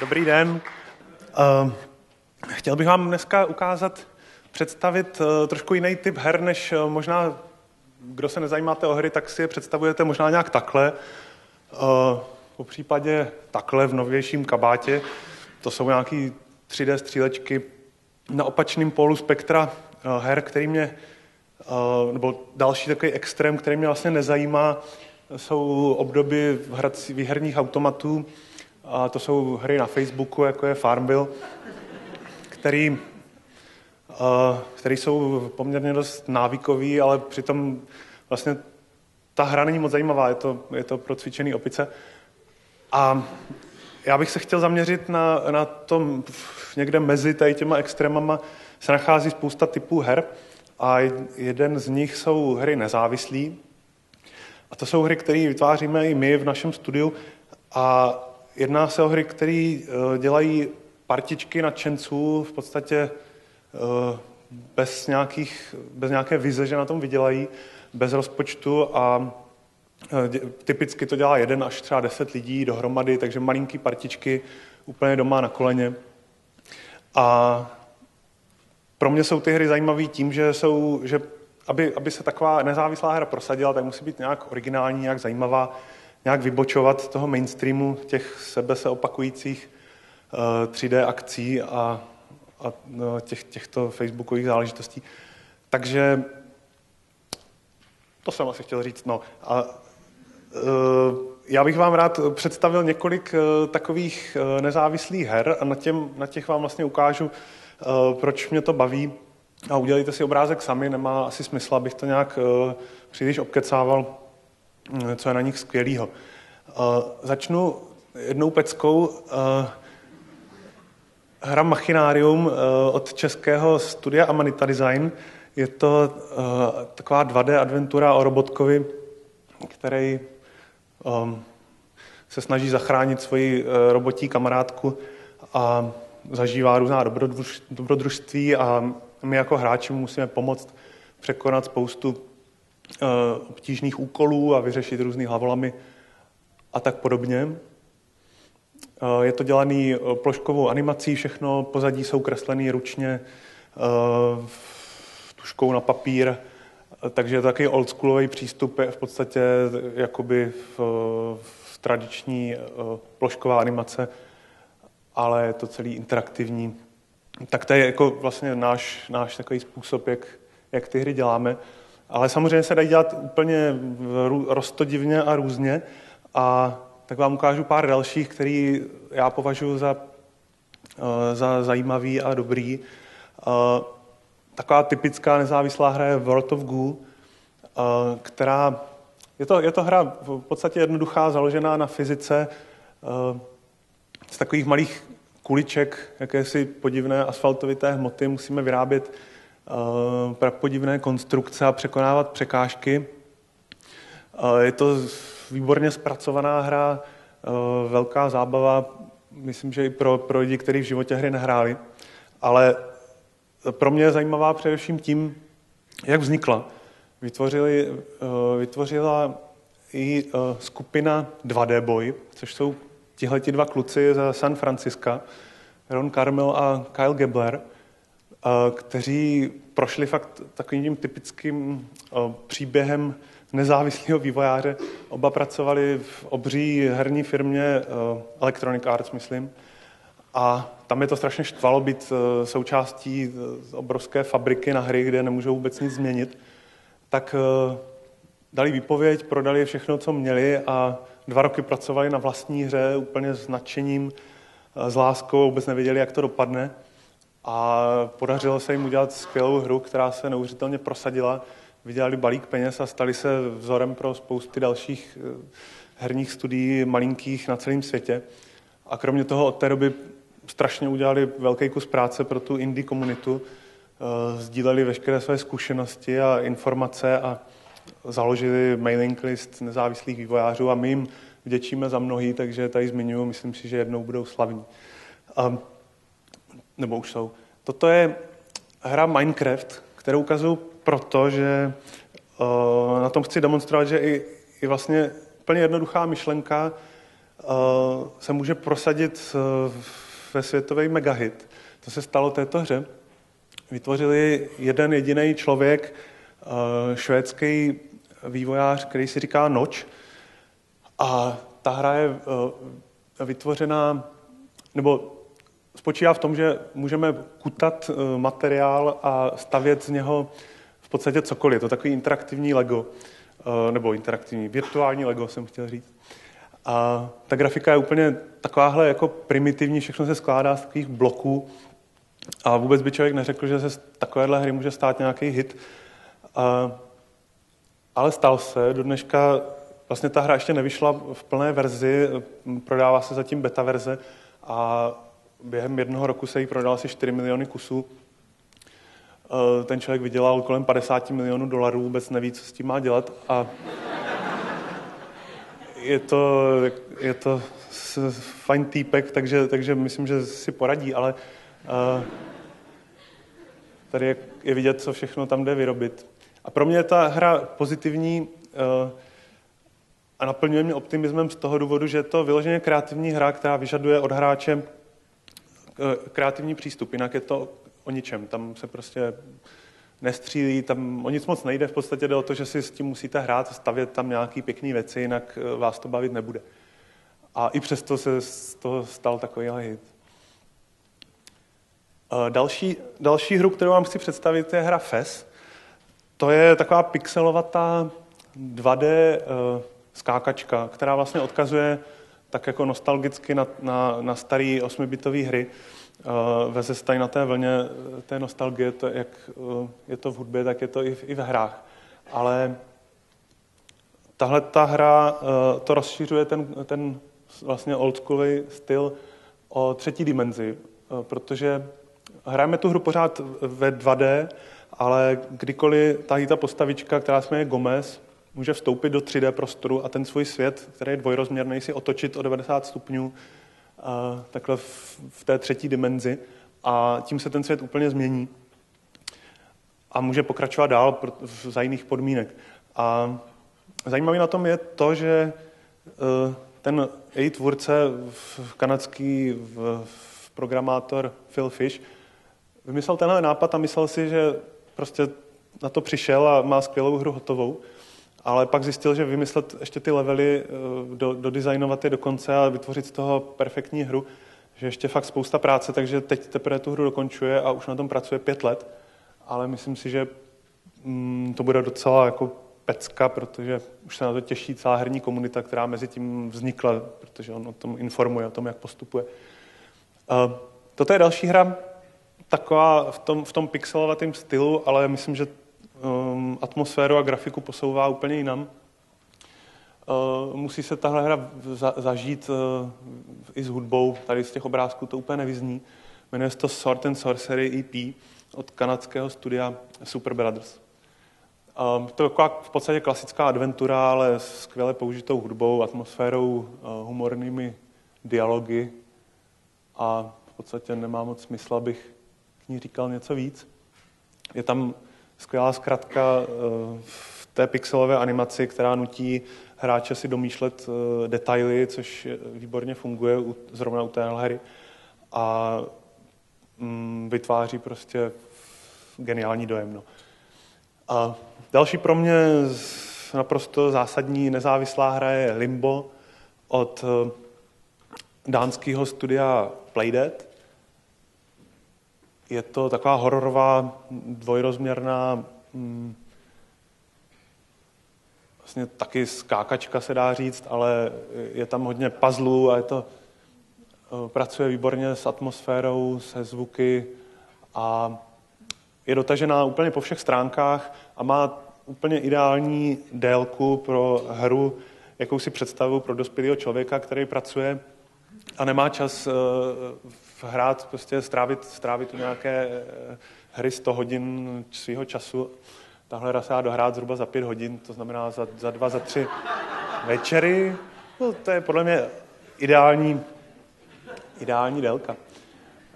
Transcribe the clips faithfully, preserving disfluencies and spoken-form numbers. Dobrý den. Uh, chtěl bych vám dneska ukázat, představit uh, trošku jiný typ her, než uh, možná, kdo se nezajímáte o hry, tak si je představujete možná nějak takhle. Uh, po případě takhle v novějším kabátě. To jsou nějaký tři dé střílečky na opačném pólu spektra uh, her, který mě, uh, nebo další takový extrém, který mě vlastně nezajímá, jsou obdoby hrací, výherních automatů. A to jsou hry na Facebooku, jako je Farmville, který, uh, který jsou poměrně dost návykový, ale přitom vlastně ta hra není moc zajímavá, je to, je to pro cvičený opice. A já bych se chtěl zaměřit na, na tom, někde mezi tady těma extrémama se nachází spousta typů her a jeden z nich jsou hry nezávislý. A to jsou hry, které vytváříme i my v našem studiu. A jedná se o hry, které dělají partičky nadšenců v podstatě bez, nějakých, bez nějaké vize, že na tom vydělají, bez rozpočtu a typicky to dělá jeden až třeba deset lidí dohromady, takže malinký partičky úplně doma na koleně. A pro mě jsou ty hry zajímavé tím, že jsou, že aby, aby se taková nezávislá hra prosadila, tak musí být nějak originální, nějak zajímavá, nějak vybočovat toho mainstreamu, těch sebe se opakujících uh, tři dé akcí a, a no, těch, těchto facebookových záležitostí. Takže to jsem asi chtěl říct. No. A, uh, já bych vám rád představil několik uh, takových uh, nezávislých her a na, těm, na těch vám vlastně ukážu, uh, proč mě to baví. A udělejte si obrázek sami, nemá asi smysl, abych to nějak uh, příliš obkecával, co je na nich skvělýho. Uh, začnu jednou peckou. Uh, hra Machinarium uh, od českého studia Amanita Design. Je to uh, taková dvě dé adventura o robotkovi, který um, se snaží zachránit svoji uh, robotí kamarádku a zažívá různá dobrodruž, dobrodružství a my jako hráči musíme pomoct překonat spoustu obtížných úkolů a vyřešit různý hlavolamy a tak podobně. Je to dělaný ploškovou animací, všechno pozadí jsou kreslený ručně tužkou na papír, takže je to takový oldschoolový přístup, je v podstatě jakoby v, v tradiční plošková animace, ale je to celý interaktivní. Tak to je jako vlastně náš, náš takový způsob, jak, jak ty hry děláme. Ale samozřejmě se dají dělat úplně roztodivně a různě. A tak vám ukážu pár dalších, které já považuji za, za zajímavý a dobrý. Taková typická nezávislá hra je World of Goo, která je to, je to hra v podstatě jednoduchá, založená na fyzice z takových malých kuliček, jakési podivné asfaltovité hmoty. Musíme vyrábět Uh, prapodivné konstrukce a překonávat překážky. Uh, je to výborně zpracovaná hra, uh, velká zábava, myslím, že i pro, pro lidi, kteří v životě hry nehráli. Ale pro mě je zajímavá především tím, jak vznikla. Vytvořili, uh, vytvořila i uh, skupina dvě dé Boy, což jsou tihleti dva kluci ze San Franciska, Ron Carmel a Kyle Gebler, kteří prošli fakt takovým typickým příběhem nezávislého vývojáře. Oba pracovali v obří herní firmě Electronic Arts, myslím. A tam je to strašně štvalo být součástí obrovské fabriky na hry, kde nemůžou vůbec nic změnit. Tak dali výpověď, prodali všechno, co měli a dva roky pracovali na vlastní hře úplně s nadšením, s láskou, vůbec nevěděli, jak to dopadne. A podařilo se jim udělat skvělou hru, která se neuvěřitelně prosadila. Vydělali balík peněz a stali se vzorem pro spousty dalších herních studií malinkých na celém světě. A kromě toho od té doby strašně udělali velký kus práce pro tu indie komunitu. Sdíleli veškeré své zkušenosti a informace a založili mailing list nezávislých vývojářů a my jim vděčíme za mnohý, takže tady zmiňuji, myslím si, že jednou budou slavní. A nebo už jsou. Toto je hra Minecraft, kterou ukazuju proto, že uh, na tom chci demonstrovat, že i, i vlastně úplně jednoduchá myšlenka se může prosadit ve světový megahit. To se stalo této hře. Vytvořili jeden jediný člověk, švédský vývojář, který si říká Notch. A ta hra je vytvořená, nebo spočívá v tom, že můžeme kutat materiál a stavět z něho v podstatě cokoliv. Je to takový interaktivní Lego, nebo interaktivní, virtuální Lego jsem chtěl říct. A ta grafika je úplně takováhle jako primitivní, všechno se skládá z takových bloků a vůbec by člověk neřekl, že se z takovéhle hry může stát nějaký hit. A, ale stal se, do dneška vlastně ta hra ještě nevyšla v plné verzi, prodává se zatím beta verze a během jednoho roku se jí prodalo asi čtyři miliony kusů. Ten člověk vydělal kolem padesát milionů dolarů, vůbec neví, co s tím má dělat. A je to, je to fajn týpek, takže, takže myslím, že si poradí, ale uh, tady je, je vidět, co všechno tam jde vyrobit. A pro mě je ta hra pozitivní uh, a naplňuje mě optimismem z toho důvodu, že je to vyloženě kreativní hra, která vyžaduje od hráče kreativní přístup, jinak je to o ničem. Tam se prostě nestřílí, tam o nic moc nejde, v podstatě jde o to, že si s tím musíte hrát, stavět tam nějaké pěkné věci, jinak vás to bavit nebude. A i přesto se z toho stal takovýhle hit. Další, další hru, kterou vám chci představit, je hra F E S. To je taková pixelovatá dvě dé skákačka, která vlastně odkazuje tak jako nostalgicky na, na, na staré osmibitové hry. Uh, veze se tady na té vlně té nostalgie, to, jak uh, je to v hudbě, tak je to i v, i v hrách. Ale tahle ta hra uh, to rozšiřuje ten, ten vlastně oldschoolový styl o třetí dimenzi, uh, protože hrajeme tu hru pořád ve dvě dé, ale kdykoliv tady ta postavička, která se jmenuje Gomez, může vstoupit do tři dé prostoru a ten svůj svět, který je dvojrozměrný, si otočit o devadesát stupňů takhle v té třetí dimenzi a tím se ten svět úplně změní a může pokračovat dál za jiných podmínek. A zajímavé na tom je to, že ten její tvůrce, kanadský programátor Phil Fish, vymyslel tenhle nápad a myslel si, že prostě na to přišel a má skvělou hru hotovou. Ale pak zjistil, že vymyslet ještě ty levely, do, dodizajnovat je do konce a vytvořit z toho perfektní hru, že ještě fakt spousta práce, takže teď teprve tu hru dokončuje a už na tom pracuje pět let. Ale myslím si, že mm, to bude docela jako pecka, protože už se na to těší celá herní komunita, která mezi tím vznikla, protože on o tom informuje, o tom, jak postupuje. Uh, toto je další hra, taková v tom, v tom pixelovatém stylu, ale myslím, že atmosféru a grafiku posouvá úplně jinam. Musí se tahle hra zažít i s hudbou, tady z těch obrázků to úplně nevyzní. Jmenuje se to Sword and Sorcery E P od kanadského studia Super Brothers. To je v podstatě klasická adventura, ale s skvěle použitou hudbou, atmosférou, humornými dialogy a v podstatě nemá moc smysl, abych k ní říkal něco víc. Je tam skvělá zkratka v té pixelové animaci, která nutí hráče si domýšlet detaily, což výborně funguje zrovna u téhle hry. A vytváří prostě geniální dojem. No. A další pro mě naprosto zásadní nezávislá hra je Limbo od dánského studia Playdead. Je to taková hororová, dvojrozměrná, mm, vlastně taky skákačka se dá říct, ale je tam hodně puzzlů a je to, pracuje výborně s atmosférou, se zvuky a je dotažená úplně po všech stránkách a má úplně ideální délku pro hru, jakou si představu pro dospělého člověka, který pracuje a nemá čas uh, hrát, prostě strávit, strávit u nějaké uh, hry sto hodin svého času. Tahle hra se dá dohrát zhruba za pět hodin, to znamená za, za dva, za tři večery. No, to je podle mě ideální, ideální délka.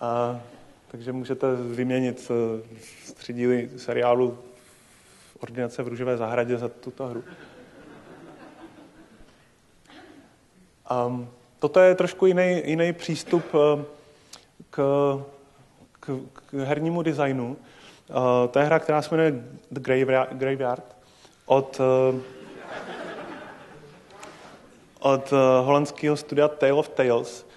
A, takže můžete vyměnit uh, tři díly seriálu Ordinace v růžové zahradě za tuto hru. Um, Toto je trošku jiný, jiný přístup k, k, k hernímu designu. To je hra, která se jmenuje The Graveyard od, od holandského studia Tale of Tales.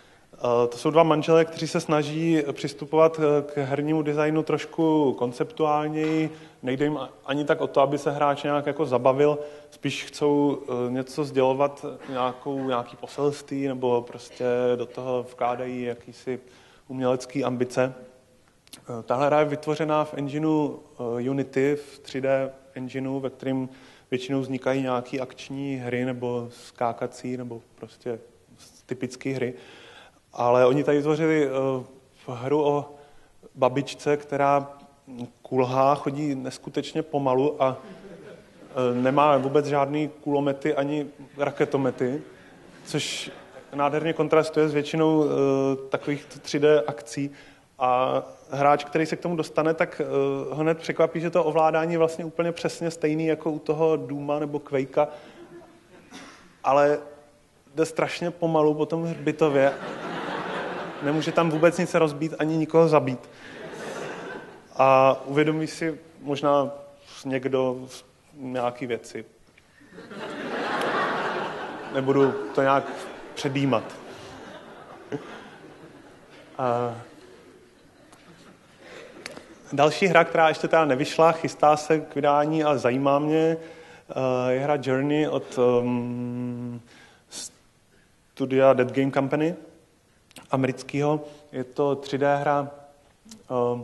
To jsou dva manželé, kteří se snaží přistupovat k hernímu designu trošku konceptuálněji. Nejde jim ani tak o to, aby se hráč nějak jako zabavil, spíš chcou něco sdělovat, nějakou, nějaký poselství, nebo prostě do toho vkládají jakýsi umělecký ambice. Tahle hra je vytvořená v engineu Unity, v tři dé engineu, ve kterém většinou vznikají nějaké akční hry, nebo skákací, nebo prostě typické hry. Ale oni tady vytvořili uh, hru o babičce, která kulhá, chodí neskutečně pomalu a uh, nemá vůbec žádný kulomety ani raketomety, což nádherně kontrastuje s většinou uh, takových tři dé akcí. A hráč, který se k tomu dostane, tak uh, hned překvapí, že to ovládání je vlastně úplně přesně stejný jako u toho Dooma nebo Quakea, ale jde strašně pomalu po tom hřbitově. Nemůže tam vůbec nic rozbít, ani nikoho zabít. A uvědomí si možná někdo nějaký věci. Nebudu to nějak předjímat. A další hra, která ještě teda nevyšla, chystá se k vydání a zajímá mě, je hra Journey od um, studia thatgamecompany. Amerického. Je to tři dé hra uh,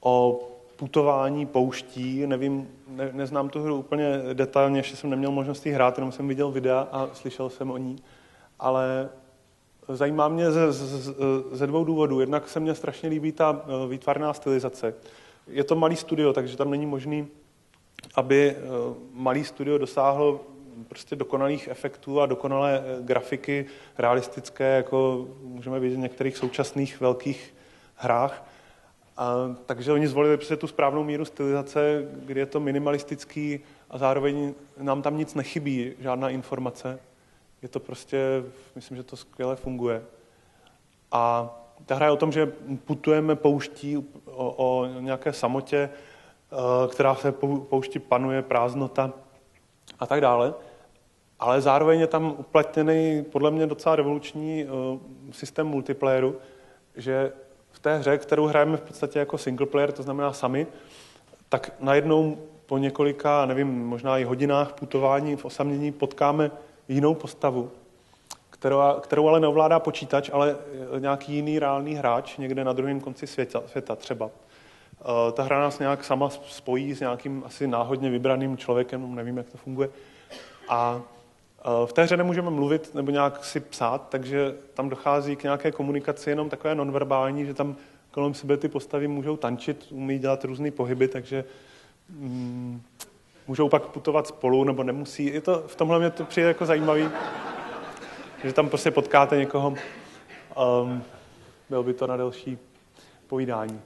o putování pouští. Nevím, ne, neznám tu hru úplně detailně, ještě jsem neměl možnost jí hrát, jenom jsem viděl videa a slyšel jsem o ní. Ale zajímá mě ze, ze, ze dvou důvodů. Jednak se mně strašně líbí ta výtvarná stylizace. Je to malý studio, takže tam není možný, aby malý studio dosáhlo prostě dokonalých efektů a dokonalé grafiky, realistické, jako můžeme vidět v některých současných velkých hrách. A, takže oni zvolili prostě tu správnou míru stylizace, kdy je to minimalistický a zároveň nám tam nic nechybí, žádná informace. Je to prostě, myslím, že to skvěle funguje. A ta hra je o tom, že putujeme pouští, o, o nějaké samotě, která se poušti panuje, prázdnota a tak dále, ale zároveň je tam uplatněný podle mě docela revoluční uh, systém multiplayeru, že v té hře, kterou hrajeme v podstatě jako single player, to znamená sami, tak najednou po několika, nevím, možná i hodinách putování v osamění potkáme jinou postavu, kterou, kterou ale neovládá počítač, ale nějaký jiný reálný hráč někde na druhém konci světa, světa třeba. Ta hra nás nějak sama spojí s nějakým asi náhodně vybraným člověkem, nevím, jak to funguje. A v té hře nemůžeme mluvit nebo nějak si psát, takže tam dochází k nějaké komunikaci jenom takové nonverbální, že tam kolem sebe ty postavy můžou tančit, umí dělat různé pohyby, takže mm, můžou pak putovat spolu nebo nemusí. Je to, v tomhle mě to přijde jako zajímavý, že tam prostě potkáte někoho. Um, bylo by to na delší povídání.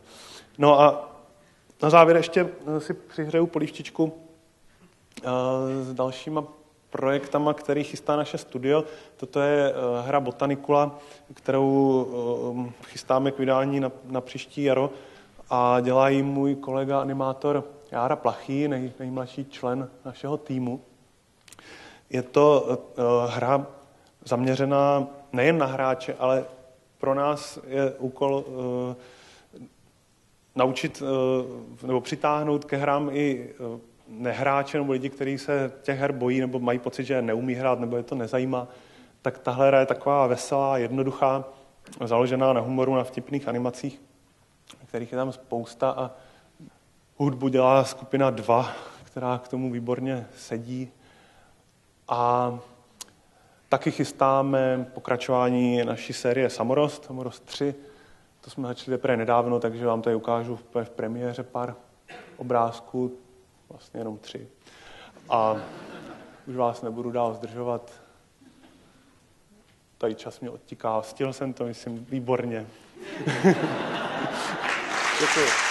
No a na závěr ještě si přihřeju polívčičku s dalšíma projektama, který chystá naše studio. Toto je hra Botanicula, kterou chystáme k vydání na, na příští jaro a dělá ji můj kolega animátor Jára Plachý, nej, nejmladší člen našeho týmu. Je to hra zaměřená nejen na hráče, ale pro nás je úkol naučit nebo přitáhnout ke hrám i nehráče nebo lidi, kteří se těch her bojí nebo mají pocit, že neumí hrát nebo je to nezajímá, tak tahle hra je taková veselá, jednoduchá, založená na humoru, na vtipných animacích, kterých je tam spousta a hudbu dělá skupina dva, která k tomu výborně sedí. A taky chystáme pokračování naší série Samorost, Samorost tři, to jsme začali teprve nedávno, takže vám tady ukážu v premiéře pár obrázků, vlastně jenom tři. A už vás nebudu dál zdržovat. Tady čas mě odtíká. Stihl jsem to, myslím, výborně. Děkuji.